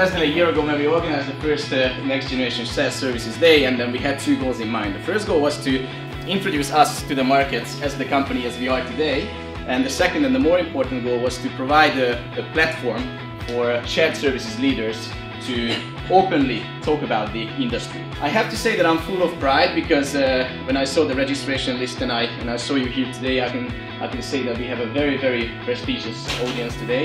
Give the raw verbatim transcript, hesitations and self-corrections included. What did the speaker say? less than a year ago when we organized the first uh, Next Generation SaaS Services Day, and then we had two goals in mind. The first goal was to introduce us to the markets as the company as we are today, and the second and the more important goal was to provide a, a platform for shared services leaders to openly talk about the industry. I have to say that I'm full of pride because uh, when I saw the registration list and I, and I saw you here today, I can, I can say that we have a very, very prestigious audience today.